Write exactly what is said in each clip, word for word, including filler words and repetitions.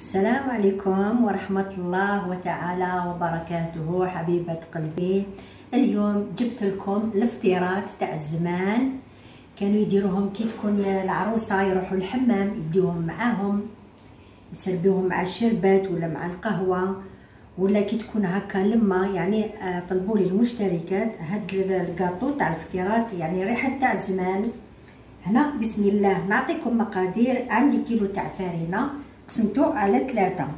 السلام عليكم ورحمة الله وتعالى وبركاته. حبيبة قلبي، اليوم جبت لكم الافتراءات تاع زمان كانوا يديروهم كي تكون العروسة يروحوا الحمام، يديوهم معاهم يسربيوهم مع الشربات ولا مع القهوة ولا كي تكون هكا لما. يعني طلبوا لي المشتركات هاد الكاطو تاع الافتراءات، يعني ريحة تاع زمان. هنا بسم الله نعطيكم مقادير. عندي كيلو تاع فرينة قسمتو على ثلاثة،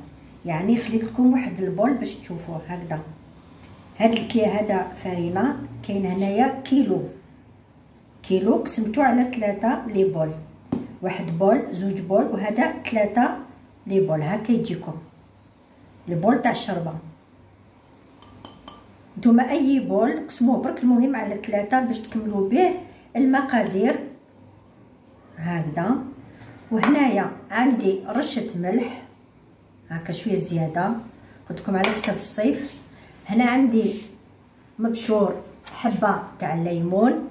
يعني خليت لكم واحد البول باش تشوفوه هكذا. هاد الكي هذا فرينة كاين هنايا كيلو كيلو قسمتو على ثلاثة لي بول، واحد بول زوج بول وهذا ثلاثة لي بول. هكا يجيكم البول تاع الشربة. نتوما اي بول قسموه برك، المهم على ثلاثة باش تكملوا به المقادير هكذا. وهنايا عندي رشه ملح هكا شويه زياده، قلت لكم على حساب الصيف. هنا عندي مبشور حبه تاع الليمون،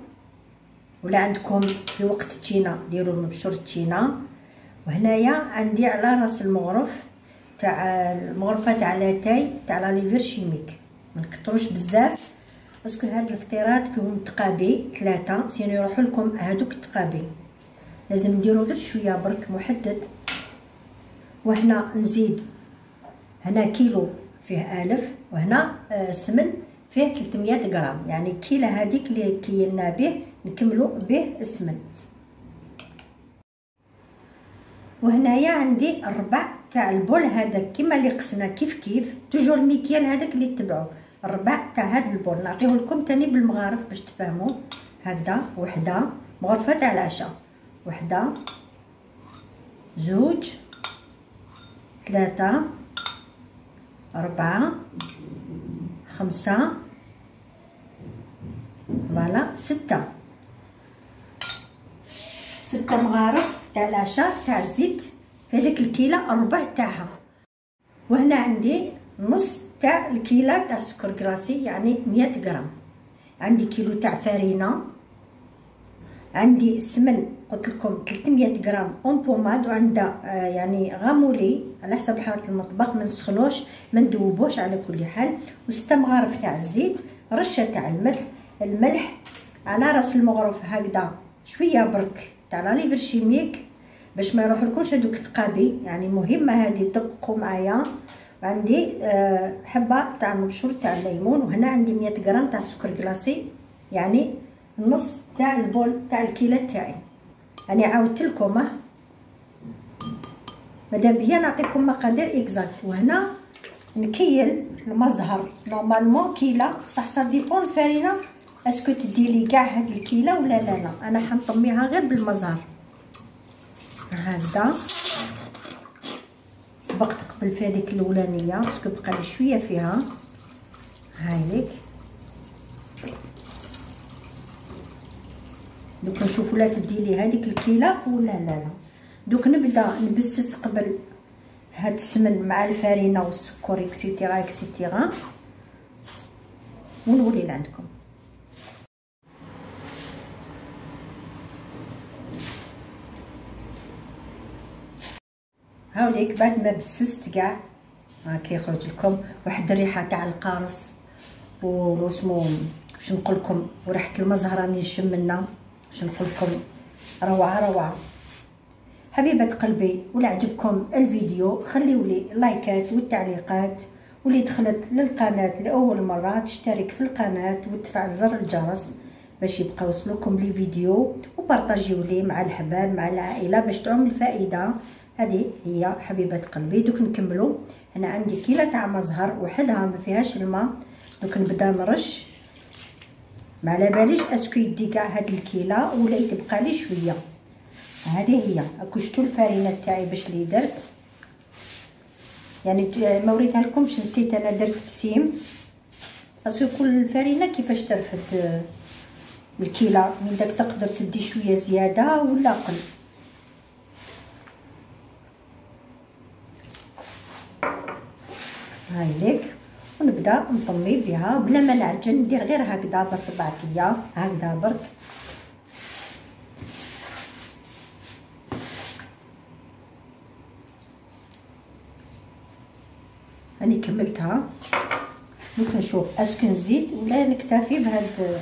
ولا عندكم في وقت التشينا ديروا المبشور التشينا. وهنايا عندي على راس المغرف تاع المغرفه تاع لاتاي تاع لا ليفير شيميك، ما نكثروش بزاف باسكو هاد الافتراءات فيهم تقابي ثلاثه، سينو يروحوا لكم هادوك التقابي. لازم نديرو غير شويه برك محدد. وهنا نزيد هنا كيلو فيه ألف وهنا سمن فيه ثلاثمية غرام، يعني كيلو هذيك اللي كيلنا به نكملو به السمن. وهنايا عندي الربع تاع البول هذاك كما اللي قسنا كيف كيف، توجور المكيال هذاك اللي تبعوه الربع تاع هذا البول. نعطيه لكم تاني بالمغارف باش تفهموا. هكذا وحده مغرفه تاع العشاء، وحده زوج ثلاثة أربعة خمسة فوالا ستة ستة مغارف تاع العشاء تاع الزيت في هذيك الكيلة الربع تاعها. وهنا عندي نص تاع الكيلة تاع سكر كراسي، يعني مية غرام. عندي كيلو تاع فرينة، عندي سمن قلت لكم ثلاثمية غرام اون بوماد، وعندها آه يعني غامولي على حسب حاله المطبخ، ما نسخنوش ما ندوبوش على كل حال. وسته مغارف تاع الزيت، رشه تاع الملح الملح على راس المغرف هكذا شويه برك تاع لا ليفر شيميك باش ما يروح لكمش هذوك التقابي، يعني مهمه هذه دققوا معايا. وعندي آه حبه تاع مبشور تاع الليمون. وهنا عندي مية غرام تاع السكر كلاصي، يعني النص تاع البول تاع الكيلة تاعي. انا عاودت لكم ماذا بيا نعطيكم مقادير اكزاكت. وهنا نكيل المزهر نورمالمون كيله، بصح سا ديبون الفرينه اسكو تدي لي كاع هاد الكيله ولا لا. لا انا حنطميها غير بالمزهر هكذا. سبقت قبل في هذيك الاولانيه باسكو بقى لي شويه فيها هايليك. دوك نشوفوا لا تدي لي هذيك الكيله ولا لا لا. دوك نبدا نبسس قبل هاد السمن مع الفرينه والسكر اكسيتيرا اكسيتيرا، ونولي لعندكم. هاوليك بعد ما بسست كاع ها كيخرج لكم واحد الريحه تاع القارص وسمو، باش نقول لكم وريحه المزهر راني نشم منها باش نقول لكم روعه روعه. حبيبه قلبي، ولا عجبكم الفيديو خليوا لي اللايكات والتعليقات، واللي دخلت للقناه لاول مره تشترك في القناه وتفعل زر الجرس باش يبقى يوصلكم لي فيديو، وبارطاجيو ليه مع الحباب مع العائله باش تعم الفائده. هذه هي حبيبه قلبي. دوك نكملوا. هنا عندي كيله تاع مزهر وحدها ما فيهاش الماء. دوك نبدا نرش، ما على باليش اسكو يدي كاع هاد الكيله ولا يتبقى لي شويه. هذه هي اكو شفتوا الفرينه تاعي باش لي درت، يعني ما وريتها لكمش نسيت انا درت بسيم اسكو كل الفرينه كيفاش ترفد الكيله من داك، تقدر تدي شويه زياده ولا قل. هايليك. ونبدا نطمي بها بلا ما نعجن، ندير غير هكذا بصبعتيه هكذا برك. هاني كملتها. دوك نشوف اسكو نزيد ولا نكتفي بهاد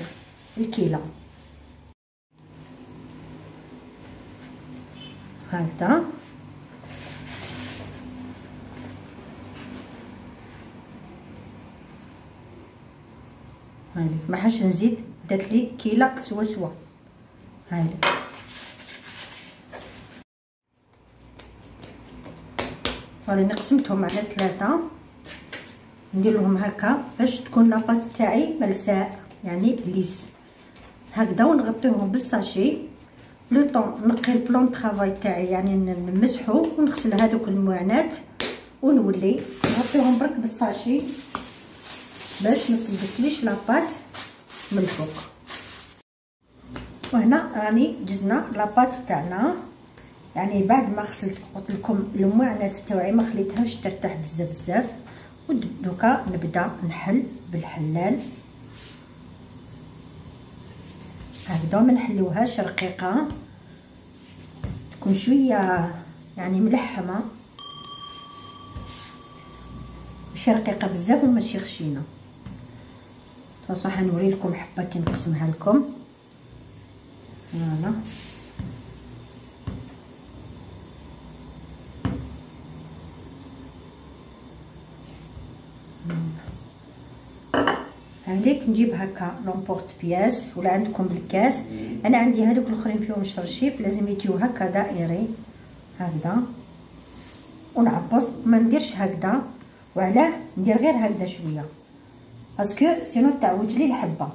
الكيله هكذا. هاني ما حاش نزيد، دات لي كيله سوا سوا. هاني راني نقسمتهم على ثلاثه، ندير لهم هكا باش تكون لاباط تاعي ملساء يعني ليس هكذا، ونغطيهم بالساشي لو طون نقي البلون طرافاي تاعي يعني نمسحو ونغسل هذوك المعانات ونولي نغطيهم برك بالساشي باش ما تلبسليش لاباط من الفوق. وهنا راني جزنا لاباط تاعنا، يعني بعد ما غسلت قلت لكم المعانات تاعي ما خليتهاش ترتاح بزاف بزاف، ودوكا نبدا نحل بالحلال هكذا، ما نحلوهاش رقيقه، تكون شويه يعني ملحمه ماشي رقيقه بزاف وماشي خشينه. بصح حنوري لكم حبه كي نقسمها لكم. فوالا عندك نجيب هكا لومبورت بياس ولا عندكم بالكاس، انا عندي هذوك الاخرين فيهم شرشيف لازم يجيو هكا دائري هكذا، ونعبص ما نديرش هكذا، وعلاه ندير غير هكذا شويه باسكو سينو تعوج لي الحبه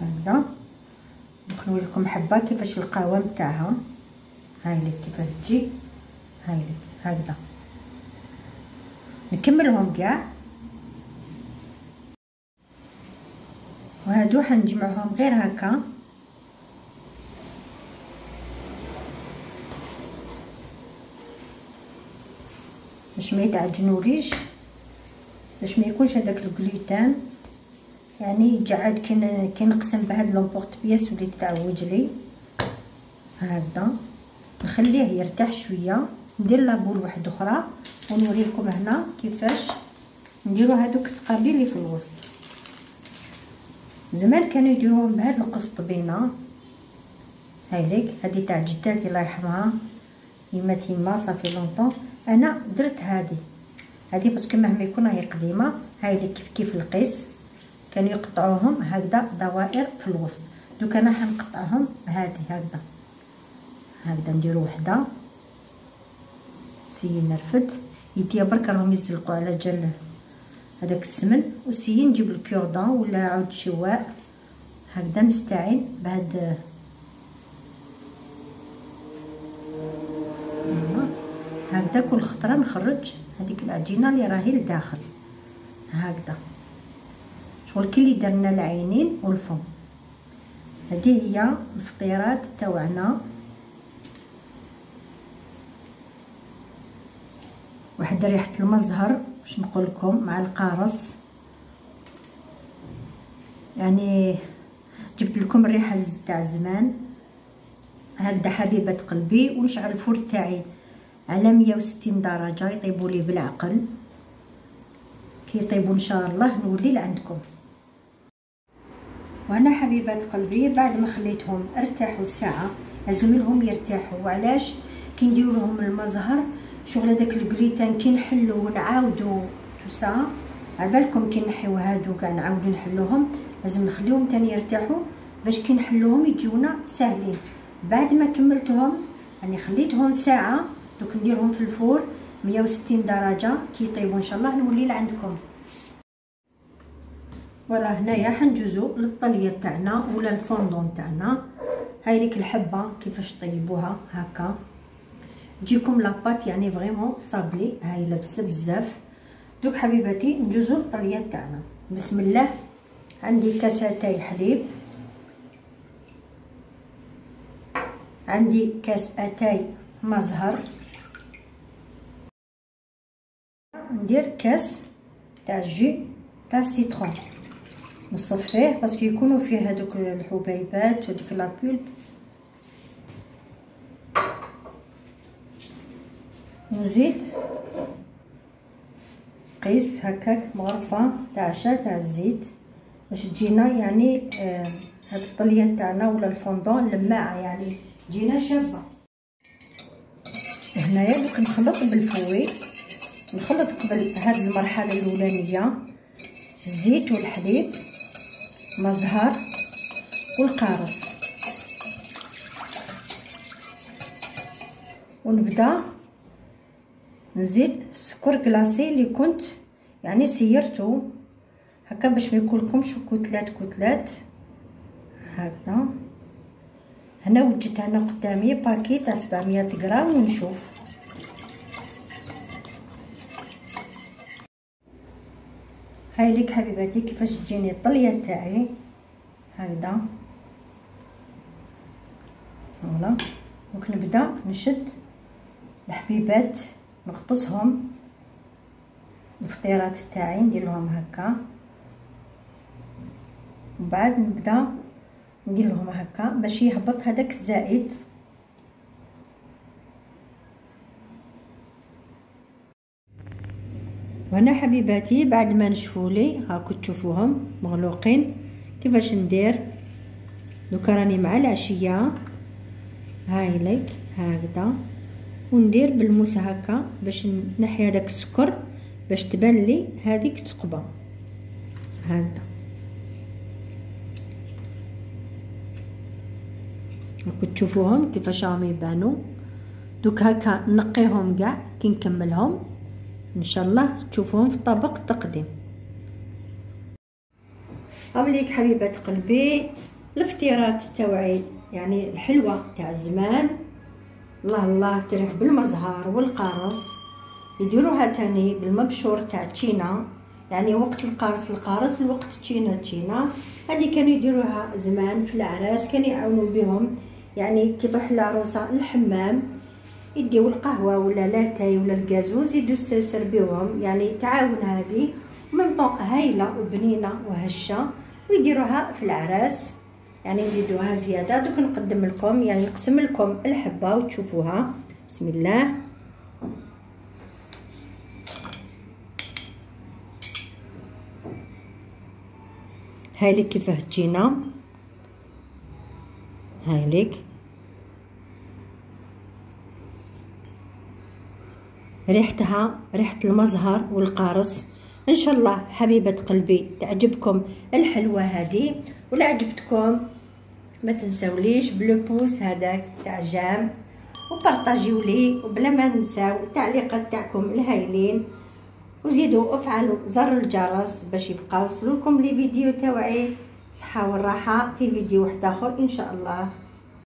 هكذا. نخلي لكم حبه كيفاش القوام تاعها، هاي اللي كيفاش تجي هاي هكذا. نكملهم كاع وهادو حنجمعهم غير هكا باش ما يتعجنوليش، باش ما يكونش هذاك الجلوتين يعني يجعد كي نقسم بهاد لومبورت بياس ولي تعوج لي هكذا. نخليه يرتاح شويه، ندير لابول واحد اخرى ونوريكم هنا كيفاش نديرو هادوك التقابيل اللي في الوسط. زمان كانوا يديروهم بهاد القسطبينه، هاي ليك هذه تاع جداتي الله يرحمها يما تيما صافي لونطون، انا درت هذه هذه باسكو مهما يكون راهي قديمه. هاي ليك كيف كيف القيس كانوا يقطعوهم هكذا دوائر في الوسط، دوك انا حنقطعهم هذه هكذا هكذا، نديرو وحده سي نرفد يديا برك راهم يزلقوا على جال هذاك السمن، وسي نجيب الكوردون ولا عود شواء هكذا نستعين بهاد هكذا. كل خطره نخرج هذيك العجينه اللي راهي لداخل هكذا، شغل كي اللي درنا العينين والفم. هذه هي الفطيرات تاعنا، واحد ريحه المزهر واش نقول لكم مع القارص، يعني جبت لكم الريحه تاع زمان هكذا حبيبه قلبي. ونشعل الفرن تاعي على مية وستين درجه يطيبوا لي بالعقل، كي يطيبوا ان شاء الله نولي لعندكم. وانا حبيبه قلبي بعد ما خليتهم ارتاحوا ساعه لازم لهم يرتاحوا، وعلاش كي نديرو لهم المزهر شغل داك الكليتان كي نحلو ونعاودو توسا، عبالكم كي نحيو هادو كاع نعاودو نحلوهم، لازم نخليهم تاني يرتاحو باش كي نحلوهم يجيونا ساهلين. بعد ما كملتهم راني خليتهم ساعه، دوك نديرهم في الفور مية وستين درجه كي يطيبوا ان شاء الله نولي لعندكم. فوالا هنايا حنجوزو للطليه تاعنا ولا الفوندون تاعنا. هاي ليك الحبه كيفاش طيبوها هكا، تجيكم لاباط يعني فريمون صابلي هايله بزاف بزاف. دوك حبيباتي ندوزو للطليه تاعنا. بسم الله، عندي كاساتاي حليب، عندي كاس اتاي مزهر، ندير كاس تاع جو تاع سيترون نصفيه باسكو يكونوا فيه هذوك الحبيبات وديك لابول، نزيد قيس هكاك مغرفه تاع عشا تاع الزيت باش تجينا يعني آه هاد الطليه تاعنا ولا الفوندون لماعه يعني تجينا شابه. هنايا دوك نخلط بالفوي، نخلط قبل هاد المرحله الاولانيه الزيت والحليب مزهر والقارص، ونبدا نزيد السكر كلاصي اللي كنت يعني سيرته هكا باش ما يكونلكمش كتلات كتلات هكذا. هنا وجدت انا قدامي باكي تاع سبعمية غرام ونشوف. هاي ليك حبيباتي كيفاش تجيني الطليه تاعي هكذا. فوالا ممكن نبدا نشد الحبيبات نغطسهم الفطيرات تاعي نديرلهم هكا، ومن بعد نبدا نديرلهم هكا باش يهبط هذاك الزائد. وهنا حبيباتي بعد ما نشفوا لي هاكو تشوفوهم مغلوقين كيفاش ندير. دوكا راني مع العشيه هاي ليك هكذا، وندير بالموس هكا باش نحي هذاك السكر باش تبان لي هذيك ثقبه هكذا. راكم تشوفوهم كيفاش راهم يبانوا. دوك هكا نقيهم كاع كي نكملهم ان شاء الله تشوفوهم في طبق التقديم. امليك حبيبات قلبي الفطيرات تاعي يعني الحلوه تاع زمان. الله الله تريح بالمزهر والقارص، يديروها تاني بالمبشور تاع تشينا يعني وقت القارص القارص الوقت تشينا تشينا. هذه كانوا يديروها زمان في العراس، كانوا يعاونوا بهم يعني كي تروح العروسه للحمام يديو القهوه ولا لاتاي ولا الكازوز يدوسوا يسربيوهم يعني تعاون هذه ومن طون هايله وبنينه وهشه، ويديروها في العراس يعني نزيدوها زياده. دوك نقدم لكم يعني نقسم لكم الحبه وتشوفوها. بسم الله. هاي ليك كيفاه تجينا هاي ليك. ريحتها ريحه المزهر والقارص. ان شاء الله حبيبه قلبي تعجبكم الحلوه هذه، ولا عجبتكم ما تنساوليش بلو بوس هذاك تاع جام وبارطاجيو لي، وبلا ما ننساو التعليقات تاعكم الهايلين، وزيدوا افعلوا زر الجرس باش يبقاو يوصلوا لكم لي فيديو تاوعي. صحه والراحه في فيديو واحد اخر ان شاء الله.